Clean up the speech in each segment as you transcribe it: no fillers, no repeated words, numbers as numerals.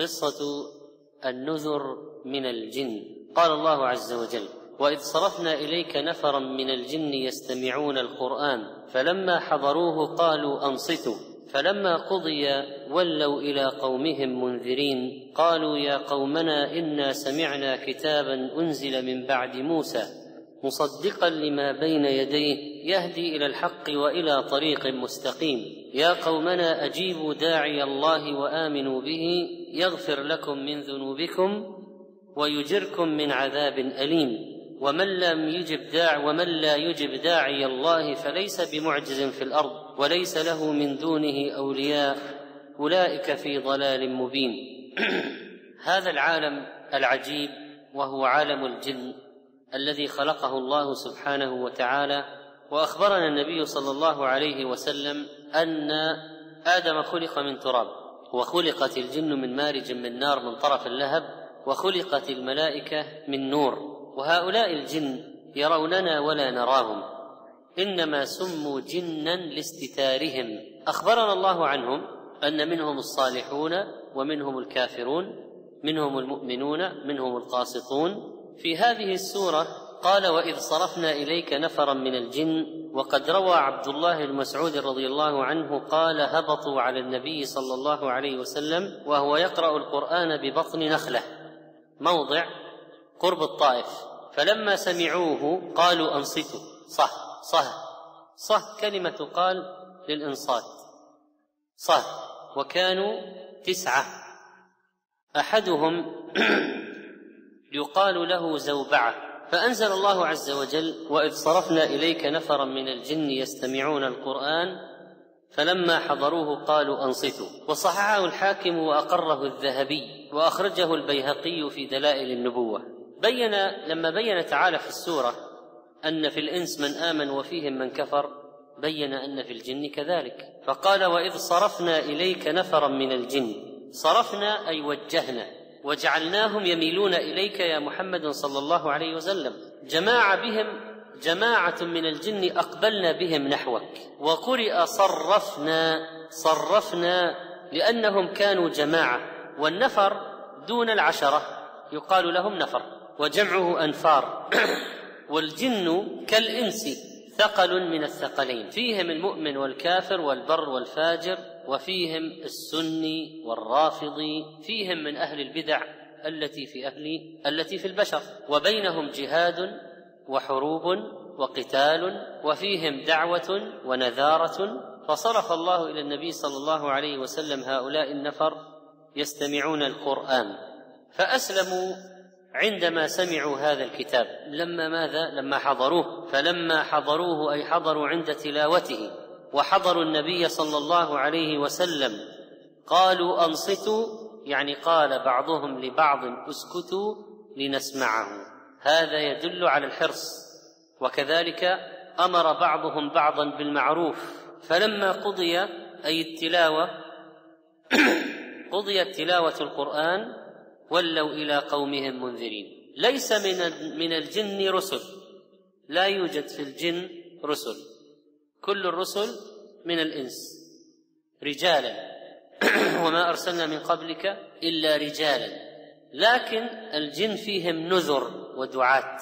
قصة النذر من الجن. قال الله عز وجل: وإذ صرفنا إليك نفرا من الجن يستمعون القرآن فلما حضروه قالوا أنصتوا فلما قضي ولوا إلى قومهم منذرين قالوا يا قومنا إنا سمعنا كتابا أنزل من بعد موسى مصدقا لما بين يديه يهدي إلى الحق وإلى طريق مستقيم يا قومنا أجيبوا داعي الله وآمنوا به يغفر لكم من ذنوبكم ويجركم من عذاب أليم ومن لا يجب داعي الله فليس بمعجز في الأرض وليس له من دونه أولياء أولئك في ضلال مبين. هذا العالم العجيب وهو عالم الجن الذي خلقه الله سبحانه وتعالى، وأخبرنا النبي صلى الله عليه وسلم أن آدم خلق من تراب، وخلقت الجن من مارج من نار من طرف اللهب، وخلقت الملائكة من نور. وهؤلاء الجن يروننا ولا نراهم، إنما سموا جنا لاستتارهم. أخبرنا الله عنهم أن منهم الصالحون ومنهم الكافرون، منهم المؤمنون، منهم القاسطون. في هذه السورة قال: وإذ صرفنا إليك نفرا من الجن. وقد روى عبد الله بن مسعود رضي الله عنه قال: هبطوا على النبي صلى الله عليه وسلم وهو يقرأ القرآن ببطن نخلة موضع قرب الطائف، فلما سمعوه قالوا أنصتوا. صه صه صه كلمة تقال للإنصات، صه. وكانوا 9، أحدهم يقال له زوبعة. فأنزل الله عز وجل: وإذ صرفنا إليك نفرا من الجن يستمعون القرآن فلما حضروه قالوا أنصتوا. وصححه الحاكم وأقره الذهبي وأخرجه البيهقي في دلائل النبوة. لما بين تعالى في السورة أن في الإنس من آمن وفيهم من كفر، بين أن في الجن كذلك. فقال: وإذ صرفنا إليك نفرا من الجن. صرفنا أي وجهنا، وجعلناهم يميلون إليك يا محمد صلى الله عليه وسلم. جماعة من الجن أقبلنا بهم نحوك. وقرئ صرفنا لأنهم كانوا جماعة، والنفر دون العشرة يقال لهم نفر، وجمعه أنفار. والجن كالإنس ثقل من الثقلين، فيهم المؤمن والكافر والبر والفاجر، وفيهم السني والرافضي، فيهم من أهل البدع التي في البشر، وبينهم جهاد وحروب وقتال، وفيهم دعوة ونذارة. فصرف الله إلى النبي صلى الله عليه وسلم هؤلاء النفر يستمعون القرآن، فأسلموا عندما سمعوا هذا الكتاب. لما حضروه، فلما حضروه أي حضروا عند تلاوته، وحضروا النبي صلى الله عليه وسلم قالوا أنصتوا، يعني قال بعضهم لبعض اسكتوا لنسمعه. هذا يدل على الحرص، وكذلك أمر بعضهم بعضا بالمعروف. فلما قضي أي التلاوة قضيت تلاوة القرآن ولوا إلى قومهم منذرين. ليس من الجن رسل، لا يوجد في الجن رسل، كل الرسل من الإنس رجالا وما أرسلنا من قبلك إلا رجالا، لكن الجن فيهم نذر ودعاة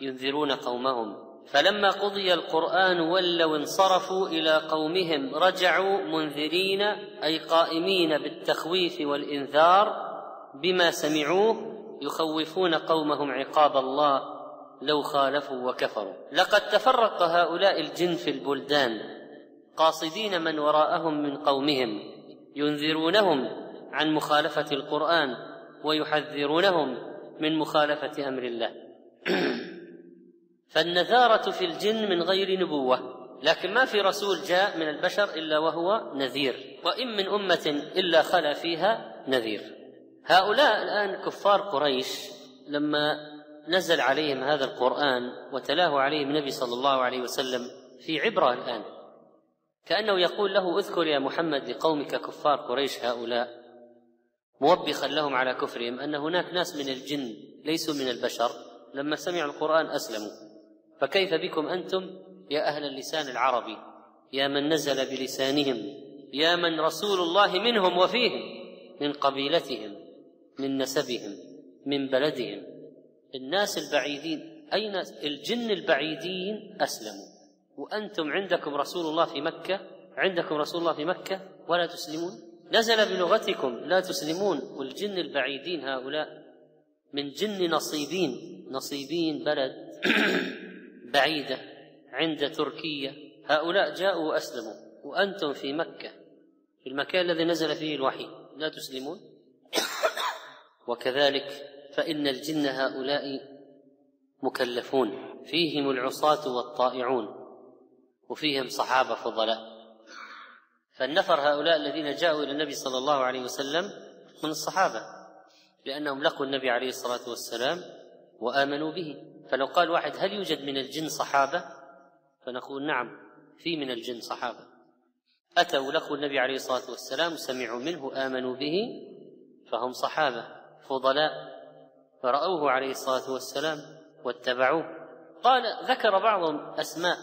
ينذرون قومهم. فلما قضي القرآن ولوا انصرفوا إلى قومهم رجعوا منذرين، أي قائمين بالتخويف والإنذار بما سمعوه، يخوفون قومهم عقاب الله لو خالفوا وكفروا. لقد تفرق هؤلاء الجن في البلدان قاصدين من وراءهم من قومهم، ينذرونهم عن مخالفة القرآن ويحذرونهم من مخالفة أمر الله. فالنذارة في الجن من غير نبوة، لكن ما في رسول جاء من البشر إلا وهو نذير، وإن من أمة إلا خلا فيها نذير. هؤلاء الآن كفار قريش لما نزل عليهم هذا القرآن وتلاه عليهم النبي صلى الله عليه وسلم في عبرة الآن، كأنه يقول له: اذكر يا محمد لقومك كفار قريش هؤلاء، موبخا لهم على كفرهم أن هناك ناس من الجن ليسوا من البشر لما سمعوا القرآن أسلموا، فكيف بكم أنتم يا أهل اللسان العربي، يا من نزل بلسانهم، يا من رسول الله منهم وفيهم من قبيلتهم، من نسبهم من بلدهم. الناس البعيدين، أين الجن البعيدين أسلموا، وأنتم عندكم رسول الله في مكة، عندكم رسول الله في مكة ولا تسلمون، نزل بلغتكم لا تسلمون. والجن البعيدين هؤلاء من جن نصيبين، نصيبين بلد بعيدة عند تركيا، هؤلاء جاءوا وأسلموا وأنتم في مكة في المكان الذي نزل فيه الوحي لا تسلمون. وكذلك فإن الجن هؤلاء مكلفون، فيهم العصاة والطائعون، وفيهم صحابة فضلاء. فالنفر هؤلاء الذين جاءوا إلى النبي صلى الله عليه وسلم من الصحابة، لأنهم لقوا النبي عليه الصلاة والسلام وآمنوا به. فلو قال واحد هل يوجد من الجن صحابة، فنقول نعم في من الجن صحابة، أتوا لقوا النبي عليه الصلاة والسلام سمعوا منه آمنوا به، فهم صحابة فضلاء فرأوه عليه الصلاة والسلام واتبعوه. قال ذكر بعضهم أسماء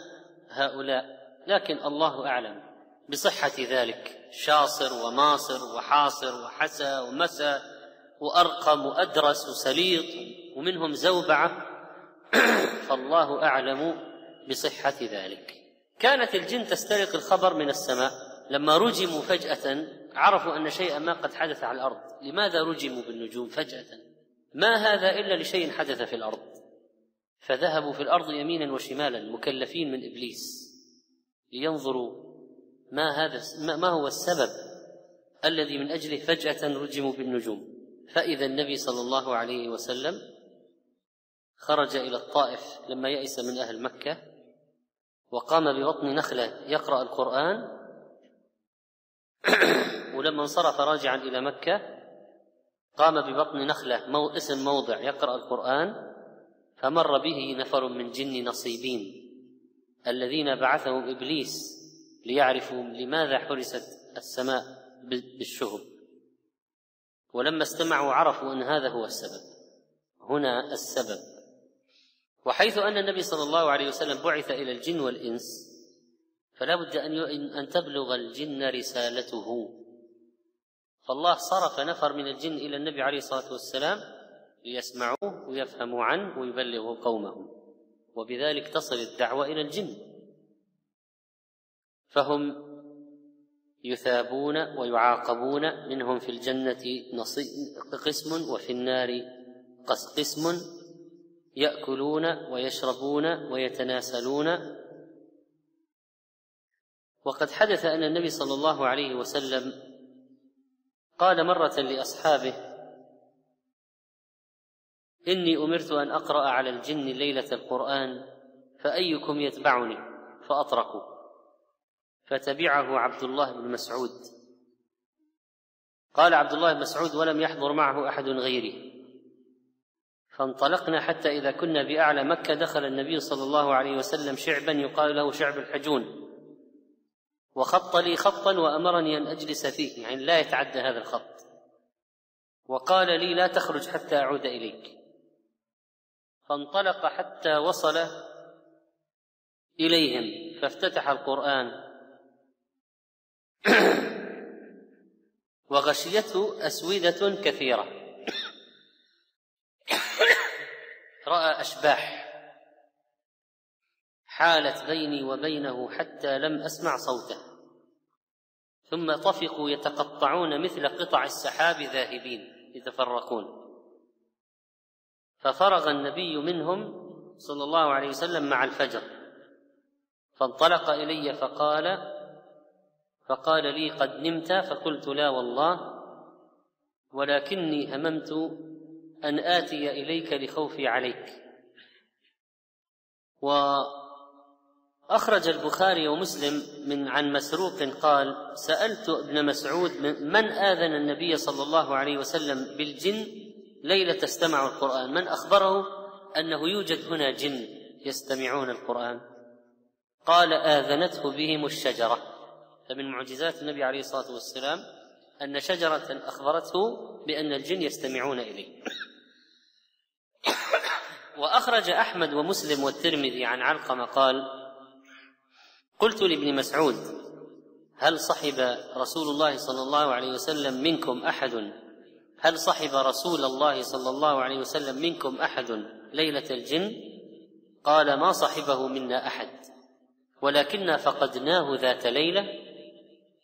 هؤلاء لكن الله أعلم بصحة ذلك، شاصر وماصر وحاصر وحسى ومسى وأرقم وأدرس وسليط، ومنهم زوبعة، فالله أعلم بصحة ذلك. كانت الجن تسترق الخبر من السماء، لما رجموا فجأة عرفوا أن شيئا ما قد حدث على الأرض. لماذا رجموا بالنجوم فجأة؟ ما هذا إلا لشيء حدث في الأرض. فذهبوا في الأرض يمينا وشمالا مكلفين من إبليس لينظروا ما هو السبب الذي من أجله فجأة رجموا بالنجوم. فإذا النبي صلى الله عليه وسلم خرج إلى الطائف لما يئس من أهل مكة، وقام ببطن نخلة يقرأ القرآن، ولما انصرف راجعا إلى مكة قام ببطن نخلة اسم موضع يقرأ القرآن، فمر به نفر من جن نصيبين الذين بعثهم إبليس ليعرفوا لماذا حرست السماء بالشهب، ولما استمعوا عرفوا أن هذا هو السبب. هنا السبب. وحيث أن النبي صلى الله عليه وسلم بعث إلى الجن والإنس، فلا بد أن تبلغ الجن رسالته. فالله صرف نفر من الجن إلى النبي عليه الصلاة والسلام ليسمعوه ويفهموا عنه ويبلغوا قومهم، وبذلك تصل الدعوة إلى الجن، فهم يثابون ويعاقبون، منهم في الجنة قسم وفي النار قسم، يأكلون ويشربون ويتناسلون. وقد حدث أن النبي صلى الله عليه وسلم قال مرة لأصحابه إني أمرت أن أقرأ على الجن ليلة القرآن فأيكم يتبعني، فأطرقوا، فتبعه عبد الله بن مسعود. قال عبد الله بن مسعود ولم يحضر معه أحد غيره، فانطلقنا حتى إذا كنا بأعلى مكة دخل النبي صلى الله عليه وسلم شعبا يقال له شعب الحجون، وخط لي خطا وأمرني أن أجلس فيه، يعني لا يتعدى هذا الخط، وقال لي لا تخرج حتى أعود إليك. فانطلق حتى وصل إليهم فافتتح القرآن وغشيته أسودة كثيرة، رأى أشباح حالت بيني وبينه حتى لم أسمع صوته، ثم طفقوا يتقطعون مثل قطع السحاب ذاهبين يتفرقون. ففرغ النبي منهم صلى الله عليه وسلم مع الفجر، فانطلق إلي فقال لي قد نمت، فقلت لا والله، ولكني هممت أن آتي إليك لخوفي عليك. وأخرج البخاري ومسلم عن مسروق قال سألت ابن مسعود من آذن النبي صلى الله عليه وسلم بالجن ليلة استمعوا القرآن، من أخبره أنه يوجد هنا جن يستمعون القرآن؟ قال آذنته بهم الشجرة. فمن معجزات النبي عليه الصلاة والسلام أن شجرة أخبرته بأن الجن يستمعون إليه. وأخرج أحمد ومسلم والترمذي عن علقمة قال قلت لابن مسعود هل صحب رسول الله صلى الله عليه وسلم منكم أحد هل صحب رسول الله صلى الله عليه وسلم منكم أحد ليلة الجن؟ قال ما صحبه منا أحد، ولكننا فقدناه ذات ليلة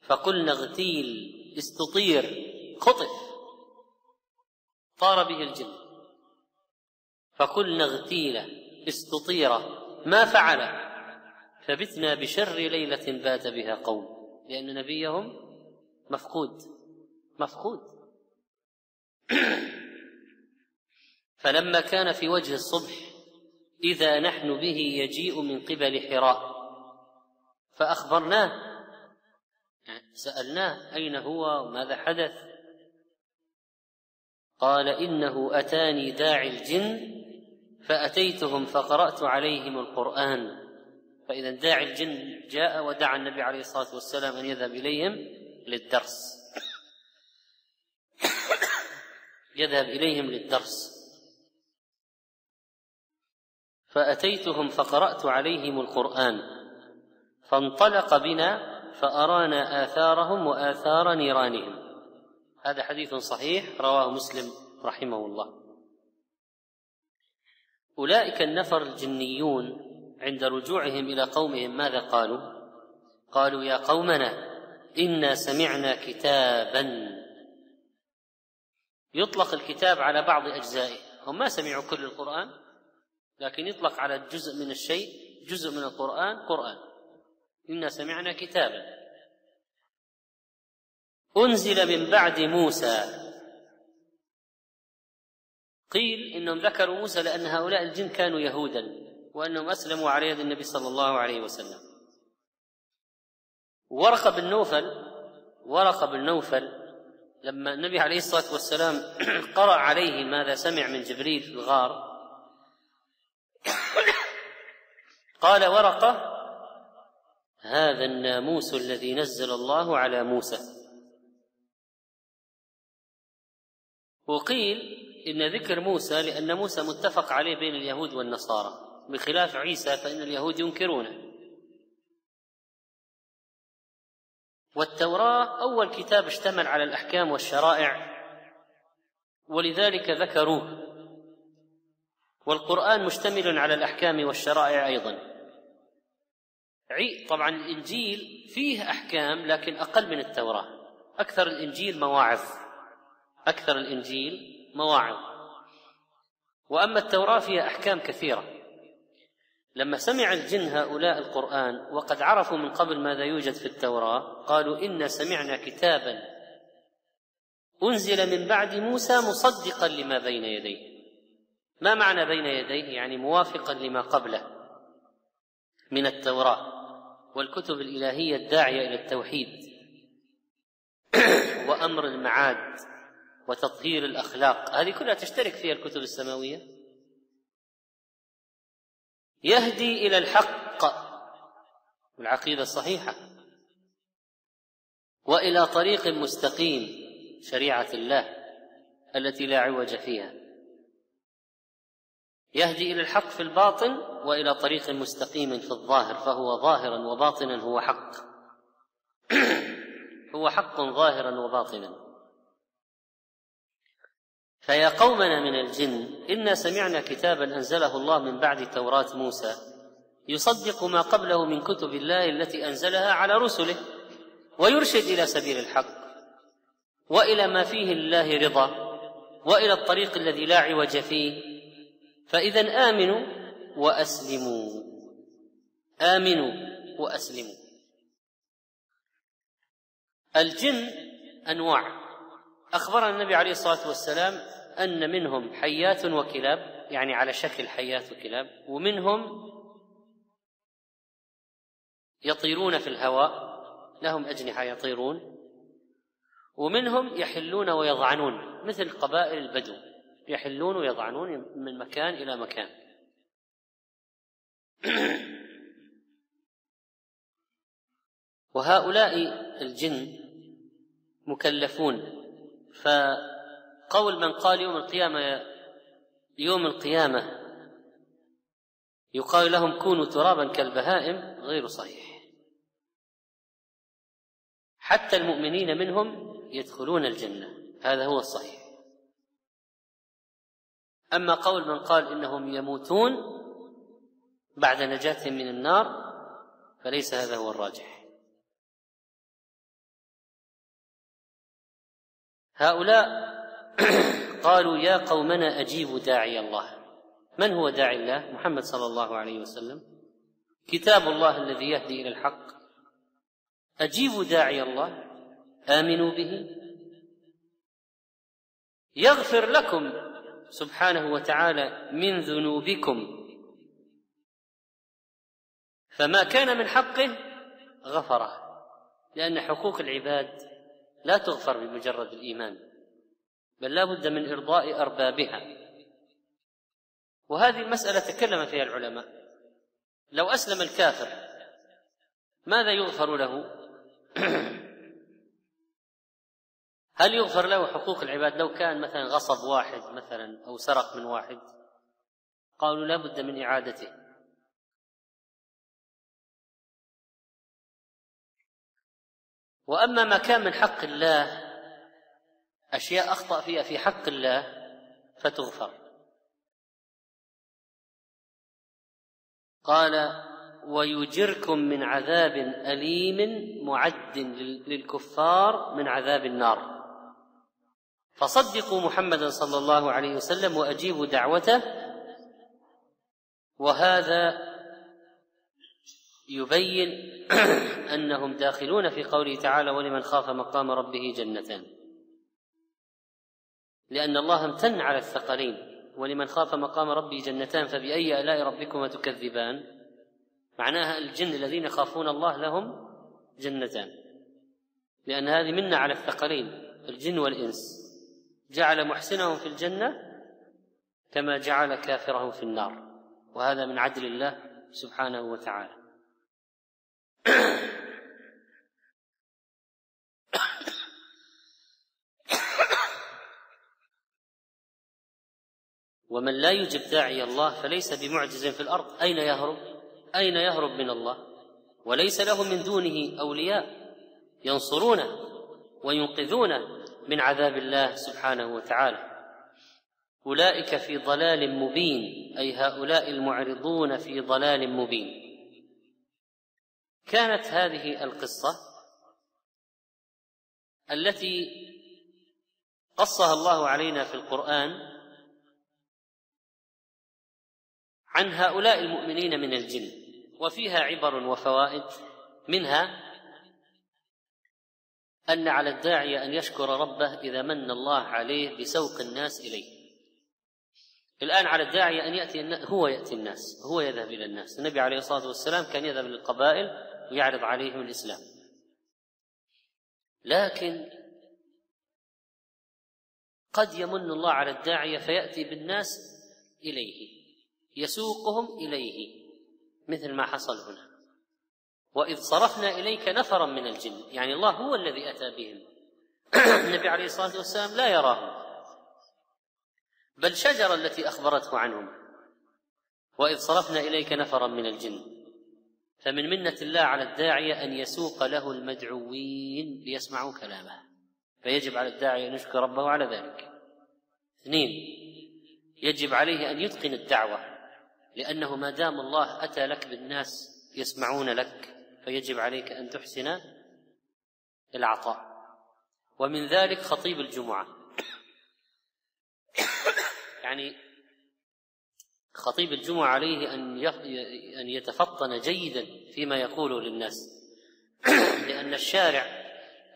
فقلنا اغتيل، استطير، خطف، طار به الجن، فقلنا اغتيل استطير ما فعل، فبتنا بشر ليلة بات بها قوم، لأن نبيهم مفقود. فلما كان في وجه الصبح إذا نحن به يجيء من قبل حراء، فأخبرناه، سألناه أين هو وماذا حدث، قال إنه أتاني داعي الجن فأتيتهم فقرأت عليهم القرآن. فإذا داعي الجن جاء ودعا النبي عليه الصلاة والسلام أن يذهب إليهم للدرس، فأتيتهم فقرأت عليهم القرآن، فانطلق بنا فأرانا آثارهم وآثار نيرانهم. هذا حديث صحيح رواه مسلم رحمه الله. أولئك النفر الجنيون عند رجوعهم إلى قومهم ماذا قالوا؟ قالوا يا قومنا إنا سمعنا كتابا. يطلق الكتاب على بعض أجزائه، هم ما سمعوا كل القرآن، لكن يطلق على جزء من الشيء، جزء من القرآن قرآن. إنا سمعنا كتابا أنزل من بعد موسى. قيل إنهم ذكروا موسى لأن هؤلاء الجن كانوا يهودا، وأنهم أسلموا على يد النبي صلى الله عليه وسلم. ورقة بن نوفل لما النبي عليه الصلاة والسلام قرأ عليه ماذا سمع من جبريل في الغار، قال ورقة هذا الناموس الذي نزل الله على موسى. وقيل إن ذكر موسى لأن موسى متفق عليه بين اليهود والنصارى، بخلاف عيسى فإن اليهود ينكرونه. والتوراة أول كتاب اشتمل على الأحكام والشرائع، ولذلك ذكروه. والقرآن مشتمل على الأحكام والشرائع أيضا. طبعا الإنجيل فيه أحكام لكن أقل من التوراة، أكثر الإنجيل مواعظ. وأما التوراة فيها أحكام كثيرة. لما سمع الجن هؤلاء القرآن وقد عرفوا من قبل ماذا يوجد في التوراة، قالوا إنا سمعنا كتابا أنزل من بعد موسى مصدقا لما بين يديه. ما معنى بين يديه؟ يعني موافقا لما قبله من التوراة والكتب الإلهية الداعية إلى التوحيد وأمر المعاد وتطهير الأخلاق، هذه كلها تشترك فيها الكتب السماوية. يهدي إلى الحق والعقيدة الصحيحة وإلى طريق مستقيم، شريعة الله التي لا عوج فيها. يهدي إلى الحق في الباطن وإلى طريق مستقيم في الظاهر، فهو ظاهرا وباطنا هو حق، هو حق ظاهرا وباطنا. فيا قومنا من الجن إنا سمعنا كتابا أنزله الله من بعد توراة موسى يصدق ما قبله من كتب الله التي أنزلها على رسله ويرشد إلى سبيل الحق وإلى ما فيه الله رضا وإلى الطريق الذي لا عوج فيه. فإذا آمنوا وأسلموا، الجن أنواع. أخبرنا النبي عليه الصلاة والسلام أن منهم حيات وكلاب، يعني على شكل حيات وكلاب، ومنهم يطيرون في الهواء لهم أجنحة يطيرون، ومنهم يحلون ويضعنون مثل قبائل البدو، يحلون ويضعنون من مكان إلى مكان. وهؤلاء الجن مكلفون. فقول من قال يوم القيامة يقال لهم كونوا ترابا كالبهائم غير صحيح. حتى المؤمنين منهم يدخلون الجنة، هذا هو الصحيح. أما قول من قال إنهم يموتون بعد نجاتهم من النار فليس هذا هو الراجح. هؤلاء قالوا يا قومنا أجيبوا داعي الله. من هو داعي الله؟ محمد صلى الله عليه وسلم، كتاب الله الذي يهدي إلى الحق. أجيبوا داعي الله، آمنوا به يغفر لكم سبحانه وتعالى من ذنوبكم، فما كان من حقه غفره، لأن حقوق العباد لا تغفر بمجرد الإيمان، بل لا بد من إرضاء أربابها. وهذه المسألة تكلم فيها العلماء، لو أسلم الكافر ماذا يغفر له؟ هل يغفر له حقوق العباد لو كان مثلا غصب واحد مثلا أو سرق من واحد؟ قالوا لا بد من إعادته. وأما ما كان من حق الله أشياء أخطأ فيها في حق الله فتغفر. قال ويجركم من عذاب أليم معد للكفار من عذاب النار، فصدقوا محمدا صلى الله عليه وسلم وأجيبوا دعوته. وهذا يبين أنهم داخلون في قوله تعالى ولمن خاف مقام ربه جنتان، لأن الله امتن على الثقلين، ولمن خاف مقام ربه جنتان فبأي آلاء ربكما تكذبان، معناها الجن الذين يخافون الله لهم جنتان، لأن هذه منة على الثقلين الجن والإنس، جعل محسنهم في الجنة كما جعل كافرهم في النار، وهذا من عدل الله سبحانه وتعالى. ومن لا يجب داعي الله فليس بمعجز في الأرض، أين يهرب؟ أين يهرب من الله؟ وليس له من دونه أولياء ينصرونه وينقذونه من عذاب الله سبحانه وتعالى. أولئك في ضلال مبين، أي هؤلاء المعرضون في ضلال مبين. كانت هذه القصة التي قصها الله علينا في القرآن عن هؤلاء المؤمنين من الجن، وفيها عبر وفوائد، منها أن على الداعي أن يشكر ربه إذا من الله عليه بسوق الناس إليه. الآن على الداعي أن يأتي الناس، هو يذهب إلى الناس. النبي عليه الصلاة والسلام كان يذهب للقبائل ويعرض عليهم الإسلام، لكن قد يمن الله على الداعي فيأتي بالناس إليه يسوقهم إليه، مثل ما حصل هنا. وإذ صرفنا إليك نفرا من الجن، يعني الله هو الذي أتى بهم. النبي عليه الصلاة والسلام لا يراهم، بل الشجرة التي أخبرته عنهم. وإذ صرفنا إليك نفرا من الجن، فمن منة الله على الداعية أن يسوق له المدعوين ليسمعوا كلامه، فيجب على الداعية أن يشكر ربه على ذلك. اثنين، يجب عليه أن يتقن الدعوة، لأنه ما دام الله أتى لك بالناس يسمعون لك فيجب عليك أن تحسن العطاء. ومن ذلك خطيب الجمعة، يعني خطيب الجمعة عليه أن يتفطن جيدا فيما يقوله للناس، لأن الشارع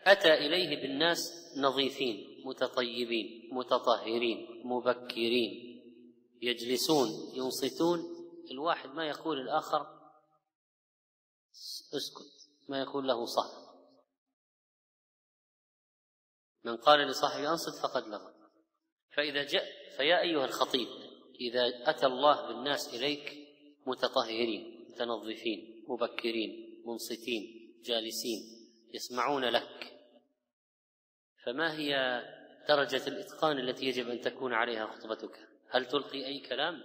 أتى إليه بالناس نظيفين متطيبين متطهرين مبكرين، يجلسون ينصتون، الواحد ما يقول الآخر اسكت، ما يقول له صاحب. من قال لصاحبه أنصت فقد لغى. فإذا جاء فيا أيها الخطيب إذا أتى الله بالناس إليك متطهرين متنظفين مبكرين منصتين جالسين يسمعون لك، فما هي درجة الإتقان التي يجب أن تكون عليها خطبتك؟ هل تلقي أي كلام؟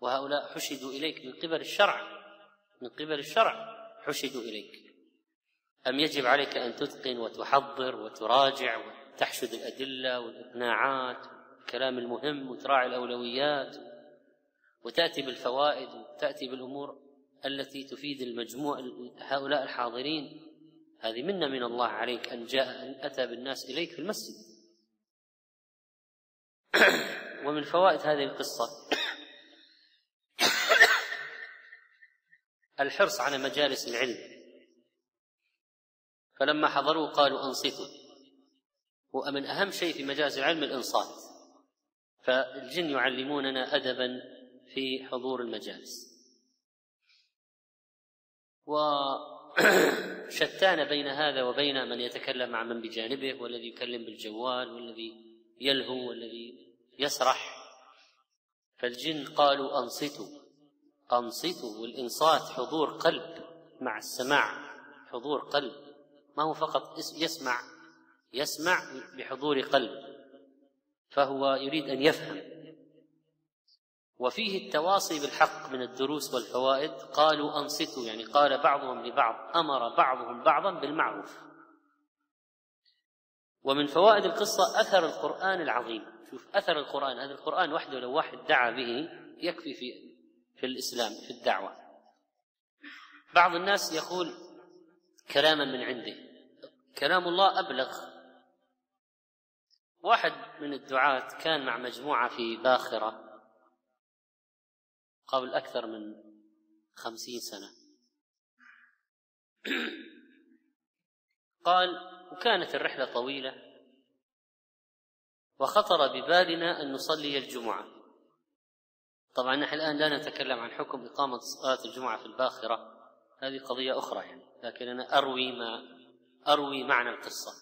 وهؤلاء حشدوا إليك من قبل الشرع، من قبل الشرع حشدوا إليك. أم يجب عليك أن تتقن وتحضر وتراجع وتحشد الأدلة والإقناعات الكلام المهم وتراعي الأولويات وتأتي بالفوائد وتأتي بالأمور التي تفيد المجموع هؤلاء الحاضرين. هذه منة من الله عليك أن جاء أن أتى بالناس إليك في المسجد. ومن فوائد هذه القصة الحرص على مجالس العلم، فلما حضروا قالوا أنصتوا، ومن أهم شيء في مجالس العلم الإنصات، فالجن يعلموننا أدبا في حضور المجالس. وشتان بين هذا وبين من يتكلم مع من بجانبه، والذي يكلم بالجوال، والذي يلهو، والذي يسرح. فالجن قالوا أنصتوا أنصتوا، والإنصات حضور قلب مع السماع، حضور قلب، ما هو فقط يسمع، يسمع بحضور قلب، فهو يريد أن يفهم. وفيه التواصي بالحق من الدروس والفوائد. قالوا أنصتوا يعني قال بعضهم لبعض، أمر بعضهم بعضا بالمعروف. ومن فوائد القصة أثر القرآن العظيم. شوف أثر القرآن، هذا القرآن وحده لو واحد دعا به يكفي في الإسلام في الدعوة. بعض الناس يقول كلاما من عنده، كلام الله أبلغ. واحد من الدعاة كان مع مجموعة في باخرة قبل أكثر من 50 سنة، قال وكانت الرحلة طويلة، وخطر ببالنا أن نصلي الجمعة. طبعا نحن الآن لا نتكلم عن حكم إقامة صلاة الجمعة في الباخرة، هذه قضية أخرى يعني، لكن أنا أروي معنى القصة.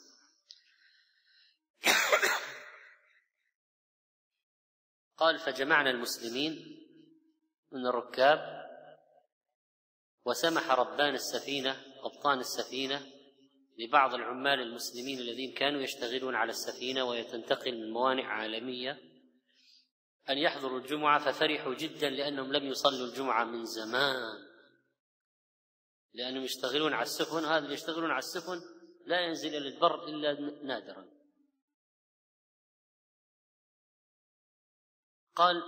قال فجمعنا المسلمين من الركاب، وسمح ربان السفينة، قبطان السفينة، لبعض العمال المسلمين الذين كانوا يشتغلون على السفينة ويتنتقل من موانئ عالمية أن يحضروا الجمعة. ففرحوا جدا لأنهم لم يصلوا الجمعة من زمان، لأنهم يشتغلون على السفن، وهذا اللي يشتغلون على السفن لا ينزل إلى البر إلا نادرا. قال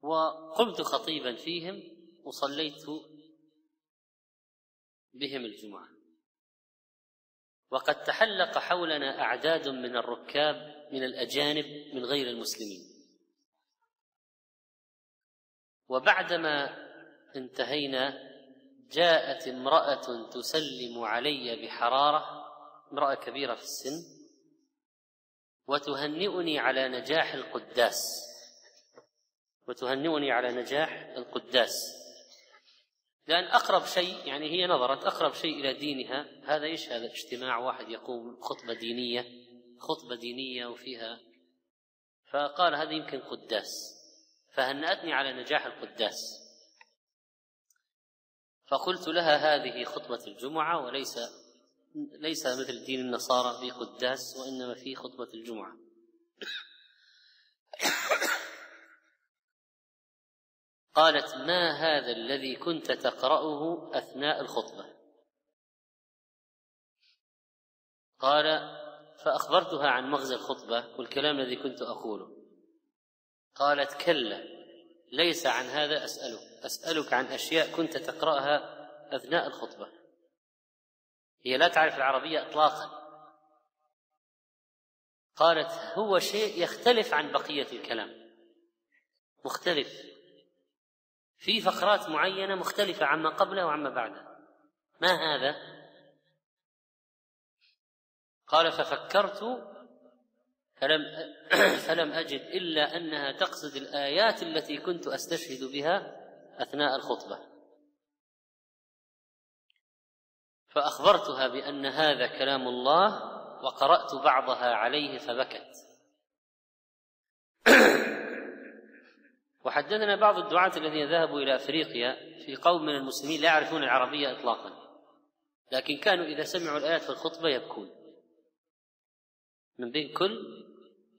وقمت خطيبا فيهم وصليت بهم الجمعة، وقد تحلق حولنا أعداد من الركاب من الأجانب من غير المسلمين. وبعدما انتهينا جاءت امرأة تسلم علي بحرارة، امرأة كبيرة في السن، وتهنئني على نجاح القداس، وتهنئني على نجاح القداس، لأن أقرب شيء يعني هي نظرت أقرب شيء إلى دينها. هذا إيش هذا؟ اجتماع واحد يقوم خطبة دينية وفيها، فقال هذا يمكن قداس، فهنأتني على نجاح القداس. فقلت لها هذه خطبة الجمعة، وليس مثل دين النصارى في قداس، وإنما في خطبة الجمعة. قالت ما هذا الذي كنت تقرأه أثناء الخطبة؟ قال فأخبرتها عن مغزى الخطبة والكلام الذي كنت أقوله. قالت كلا، ليس عن هذا أسألك عن أشياء كنت تقرأها أثناء الخطبة. هي لا تعرف العربية إطلاقا. قالت هو شيء يختلف عن بقية الكلام، مختلف في فقرات معينة مختلفة عما قبله وعما بعده. ما هذا؟ قال ففكرت فلم أجد إلا أنها تقصد الآيات التي كنت أستشهد بها أثناء الخطبة. فأخبرتها بأن هذا كلام الله، وقرأت بعضها عليه فبكت. وحدثنا بعض الدعاة الذين ذهبوا إلى أفريقيا في قوم من المسلمين لا يعرفون العربية إطلاقا، لكن كانوا إذا سمعوا الآيات في الخطبة يبكون من بين كل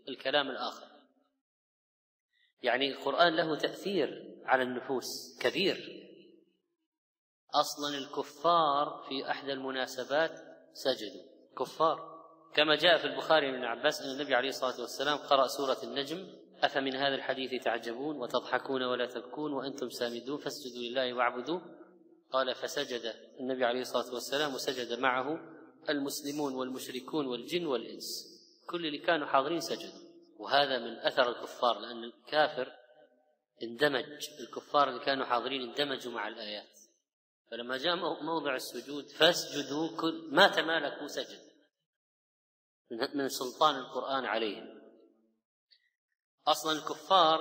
الكلام الآخر. يعني القرآن له تأثير على النفوس كبير. أصلا الكفار في أحد المناسبات سجدوا، كفار كما جاء في البخاري من عباس أن النبي عليه الصلاة والسلام قرأ سورة النجم: أفمن هذا الحديث تعجبون وتضحكون ولا تبكون وأنتم سامدون فاسجدوا لله واعبدوا. قال فسجد النبي عليه الصلاة والسلام وسجد معه المسلمون والمشركون والجن والإنس، كل اللي كانوا حاضرين سجدوا. وهذا من أثر الكفار، لأن الكافر اندمج، الكفار اللي كانوا حاضرين اندمجوا مع الآيات، فلما جاء موضع السجود فاسجدوا ما تمالكوا سجد من سلطان القرآن عليهم. أصلا الكفار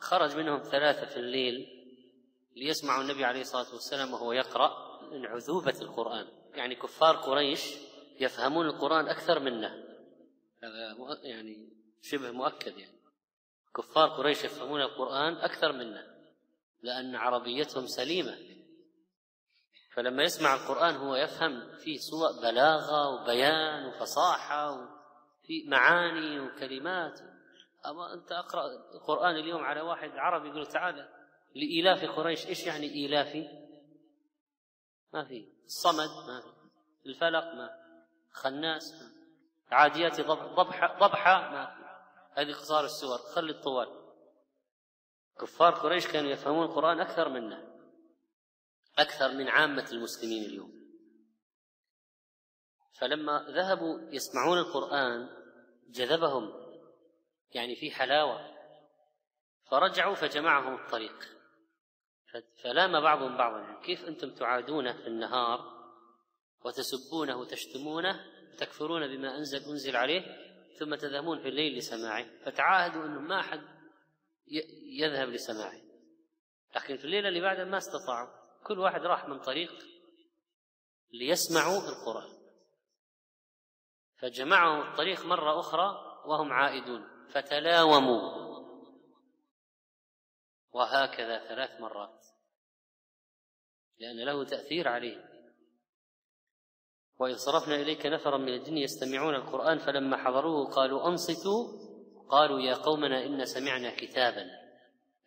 خرج منهم 3 في الليل ليسمعوا النبي عليه الصلاة والسلام وهو يقرأ من عذوبة القرآن، يعني كفار قريش يفهمون القرآن أكثر منا، هذا يعني شبه مؤكد، يعني كفار قريش يفهمون القرآن أكثر منا لأن عربيتهم سليمة، فلما يسمع القرآن هو يفهم فيه صور بلاغة وبيان وفصاحة وفي معاني وكلمات. أما أنت أقرأ القرآن اليوم على واحد عربي يقول تعالى لإيلاف قريش، إيش يعني إيلافي؟ ما في الصمد، ما في الفلق، ما في خناس، ما في عاديات ضبحة، ما في هذه قصار السور، خلي الطوال. كفار قريش كانوا يفهمون القرآن أكثر منا، أكثر من عامة المسلمين اليوم. فلما ذهبوا يسمعون القرآن جذبهم، يعني في حلاوة، فرجعوا فجمعهم الطريق، فلام بعضهم بعضا: كيف أنتم تعادونه في النهار وتسبونه وتشتمونه وتكفرون بما أنزل عليه، ثم تذهبون في الليل لسماعه؟ فتعاهدوا أنه ما أحد يذهب لسماعه، لكن في الليلة اللي بعدها ما استطاعوا، كل واحد راح من طريق ليسمعوا القرآن، فجمعهم الطريق مرة أخرى وهم عائدون فتلاوموا، وهكذا 3 مرات، لأن له تأثير عليه. وإذ صرفنا إليك نفرا من الجن يستمعون القرآن فلما حضروه قالوا أنصتوا قالوا يا قومنا إن سمعنا كتابا.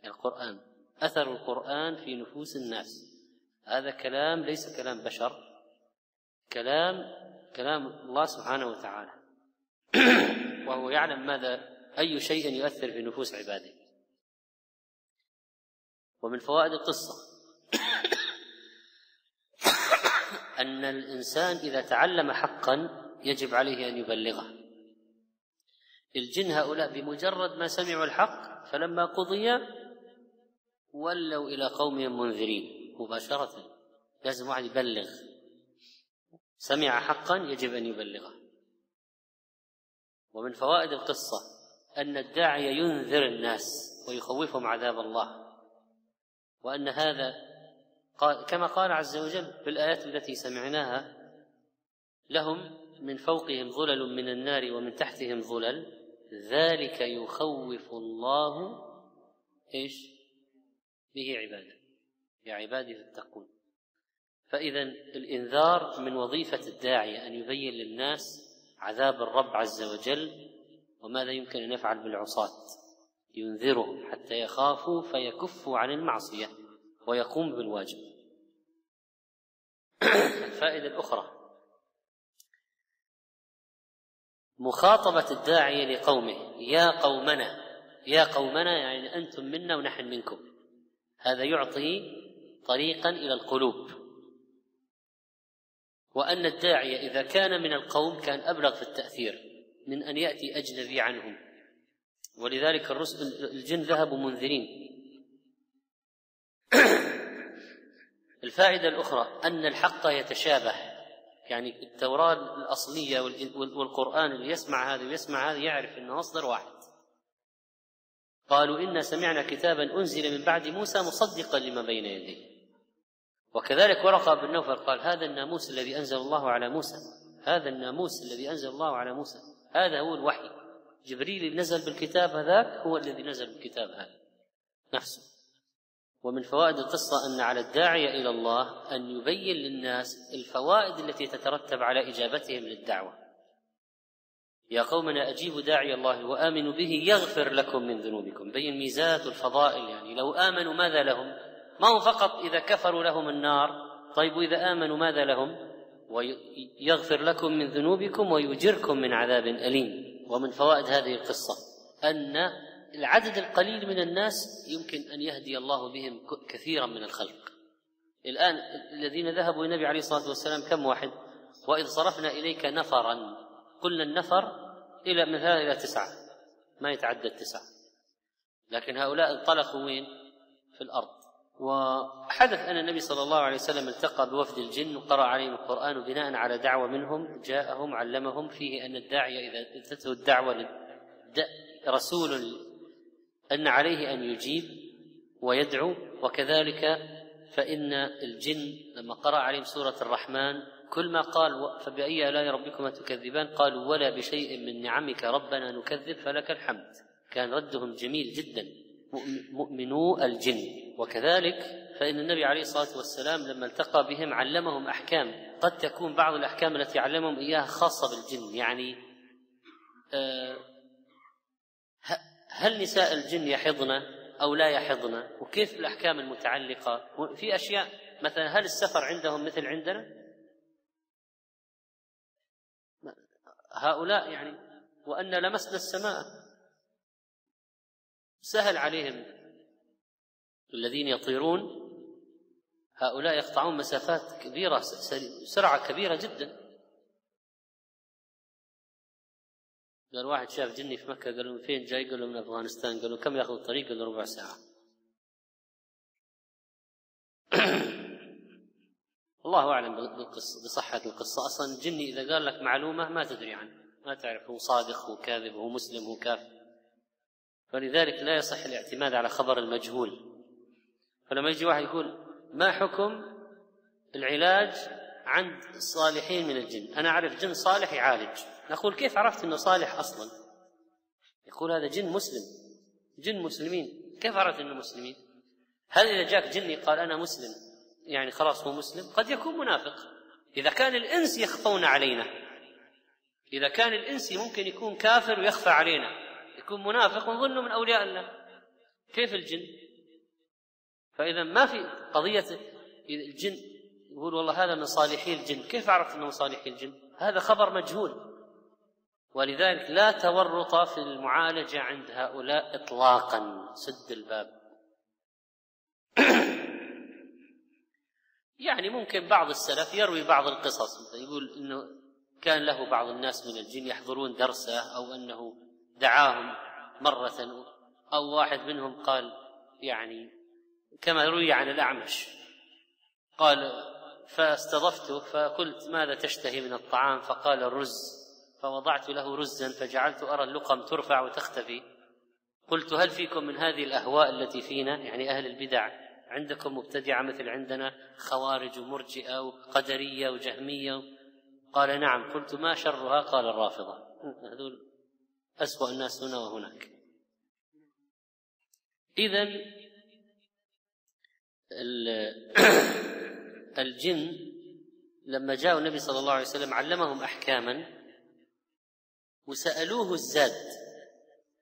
القرآن، أثر القرآن في نفوس الناس، هذا كلام ليس كلام بشر، كلام الله سبحانه وتعالى وهو يعلم أي شيء يؤثر في نفوس عباده. ومن فوائد القصة أن الإنسان إذا تعلم حقا يجب عليه أن يبلغه. الجن هؤلاء بمجرد ما سمعوا الحق فلما قضي ولوا إلى قومهم منذرين مباشرة، لازم واحد يبلغ، سمع حقا يجب أن يبلغه. ومن فوائد القصة أن الداعية ينذر الناس ويخوفهم عذاب الله، وأن هذا كما قال عز وجل في الآيات التي سمعناها: لهم من فوقهم ظلل من النار ومن تحتهم ظلل ذلك يخوف الله إيش به عباده يا عبادي فاتقون. فإذا الإنذار من وظيفة الداعية أن يبين للناس عذاب الرب عز وجل وماذا يمكن أن يفعل بالعصاة، ينذرهم حتى يخافوا فيكفوا عن المعصية ويقوم بالواجب. الفائدة الأخرى مخاطبة الداعية لقومه: يا قومنا. يا قومنا يعني أنتم منا ونحن منكم، هذا يعطي طريقا إلى القلوب. وأن الداعية إذا كان من القوم كان أبلغ في التأثير من أن يأتي أجنبي عنهم، ولذلك الجن ذهبوا منذرين. الفائدة الأخرى أن الحق يتشابه، يعني التوراة الأصلية والقرآن اللي يسمع هذا ويسمع هذا يعرف أنه مصدر واحد. قالوا إنا سمعنا كتابا أنزل من بعد موسى مصدقا لما بين يديه. وكذلك ورقة بن نوفل قال: هذا الناموس الذي أنزل الله على موسى، هذا الناموس الذي أنزل الله على موسى، هذا هو الوحي، جبريل اللي نزل بالكتاب هذاك هو الذي نزل بالكتاب هذا نفسه. ومن فوائد القصة أن على الداعية إلى الله أن يبين للناس الفوائد التي تترتب على إجابتهم للدعوة. يا قومنا أجيبوا داعي الله وآمنوا به يغفر لكم من ذنوبكم، بين ميزات الفضائل، يعني لو آمنوا ماذا لهم؟ ما هو فقط إذا كفروا لهم النار، طيب وإذا آمنوا ماذا لهم؟ ويغفر لكم من ذنوبكم ويجركم من عذاب أليم. ومن فوائد هذه القصة أن العدد القليل من الناس يمكن أن يهدي الله بهم كثيرا من الخلق. الآن الذين ذهبوا النبي عليه الصلاة والسلام كم واحد؟ وإذ صرفنا إليك نفرا، قلنا النفر إلى من هذا إلى 9، ما يتعدى 9، لكن هؤلاء انطلقوا وين؟ في الأرض. وحدث أن النبي صلى الله عليه وسلم التقى بوفد الجن وقرأ عليهم القرآن، وبناء على دعوة منهم جاءهم علمهم، فيه أن الداعية إذا أتته الدعوة رسول أن عليه أن يجيب ويدعو. وكذلك فإن الجن لما قرأ عليهم سورة الرحمن كل ما قال فبأي آلاء ربكما تكذبان قالوا ولا بشيء من نعمك ربنا نكذب فلك الحمد، كان ردهم جميل جدا مؤمنو الجن. وكذلك فإن النبي عليه الصلاة والسلام لما التقى بهم علمهم أحكام، قد تكون بعض الأحكام التي علمهم إياها خاصة بالجن، يعني هل نساء الجن يحضن أو لا يحضن، وكيف الأحكام المتعلقة في أشياء، مثلا هل السفر عندهم مثل عندنا؟ هؤلاء يعني وأن لمسنا السماء، سهل عليهم. الذين يطيرون هؤلاء يقطعون مسافات كبيرة سرعة كبيرة جدا. قال واحد شاف جني في مكة، قالوا فين جاي؟ قالوا من أفغانستان. قالوا كم يأخذ الطريق؟ قالوا ربع ساعة. الله أعلم بصحة القصة، أصلا الجني إذا قال لك معلومة ما تدري عنه، ما تعرف هو صادق هو كاذب هو مسلم هو كافر، فلذلك لا يصح الاعتماد على خبر المجهول. فلما يجي واحد يقول ما حكم العلاج عند الصالحين من الجن، أنا أعرف جن صالح يعالج، نقول كيف عرفت أنه صالح أصلا؟ يقول هذا جن مسلم، جن مسلمين، كيف عرفت أنه مسلمين؟ هل إذا جاك جني قال أنا مسلم يعني خلاص هو مسلم؟ قد يكون منافق. إذا كان الإنس يخفون علينا، إذا كان الإنس ممكن يكون كافر ويخفى علينا، يكون منافق ونظنه من أولياء الله، كيف الجن؟ فإذا ما في قضية الجن يقول والله هذا من صالحي الجن، كيف عرفت أنه صالحي الجن؟ هذا خبر مجهول. ولذلك لا تورط في المعالجة عند هؤلاء إطلاقا، سد الباب. يعني ممكن بعض السلف يروي بعض القصص، يقول أنه كان له بعض الناس من الجن يحضرون درسه، أو أنه دعاهم مرة، أو واحد منهم قال يعني كما روي عن الأعمش قال فاستضفته فقلت ماذا تشتهي من الطعام؟ فقال الرز، فوضعت له رزا فجعلت أرى اللقم ترفع وتختفي، قلت هل فيكم من هذه الأهواء التي فينا، يعني أهل البدع عندكم مبتدعة مثل عندنا خوارج ومرجئة وقدرية وجهمية؟ قال نعم. قلت ما شرها؟ قال الرافضة، هذول أسوأ الناس هنا وهناك. إذن الجن لما جاءوا النبي صلى الله عليه وسلم علمهم أحكاما، وسألوه الزاد،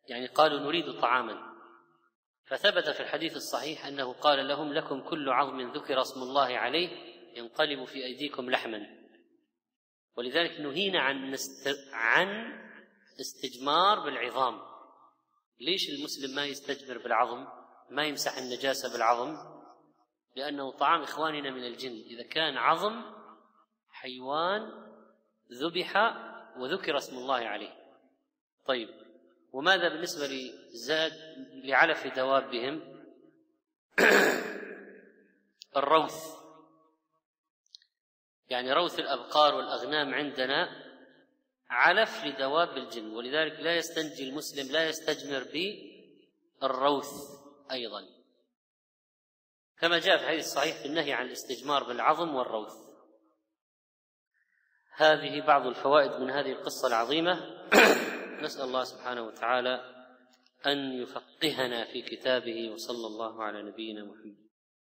يعني قالوا نريد طعاما، فثبت في الحديث الصحيح أنه قال لهم لكم كل عظم ذكر اسم الله عليه ينقلب في أيديكم لحما. ولذلك نهينا عن استجمار بالعظام. ليش المسلم ما يستجمر بالعظم، ما يمسح النجاسة بالعظم؟ لأنه طعام إخواننا من الجن. إذا كان عظم حيوان ذبح وذكر اسم الله عليه. طيب وماذا بالنسبة لزاد لعلف دوابهم؟ الروث، يعني روث الأبقار والأغنام عندنا علف لدواب الجن، ولذلك لا يستنجي المسلم، لا يستجمر بالروث أيضا، كما جاء في الحديث الصحيح في النهي عن الاستجمار بالعظم والروث. هذه بعض الفوائد من هذه القصة العظيمة. نسأل الله سبحانه وتعالى أن يفقهنا في كتابه، وصلى الله على نبينا محمد.